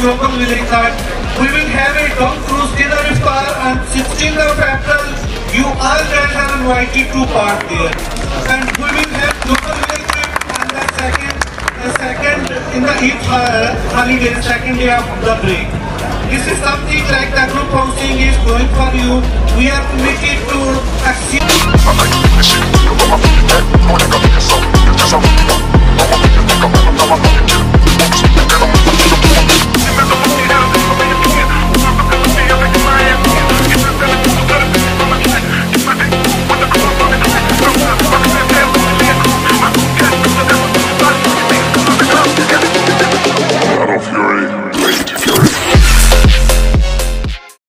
global music that we will have a Tom Cruise dinner iftar on 16th of April. You all guys are invited to part there. And we will have global music trip on the second in the iftar holiday, second day of the break. This is something like the group housing is going for you. We are committed to